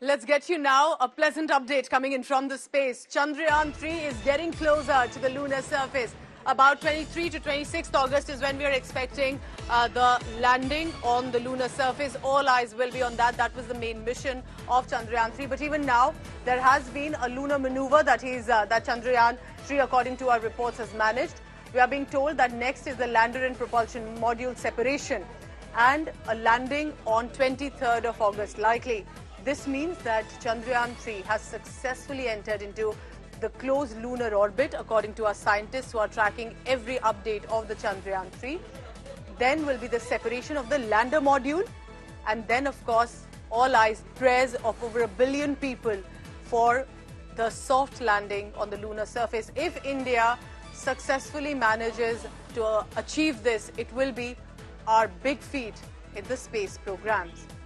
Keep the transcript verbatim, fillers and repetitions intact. Let's get you now a pleasant update coming in from the space. Chandrayaan three is getting closer to the lunar surface. About twenty-third to twenty-sixth August is when we are expecting uh, the landing on the lunar surface. All eyes will be on that. That was the main mission of Chandrayaan three. But even now, there has been a lunar maneuver that, is, uh, that Chandrayaan three, according to our reports, has managed. We are being told that next is the lander and propulsion module separation and a landing on twenty-third of August, likely. This means that Chandrayaan three has successfully entered into the closed lunar orbit, according to our scientists who are tracking every update of the Chandrayaan three. Then will be the separation of the lander module. And then, of course, all eyes, prayers of over a billion people for the soft landing on the lunar surface. If India successfully manages to achieve this, it will be our big feat in the space programs.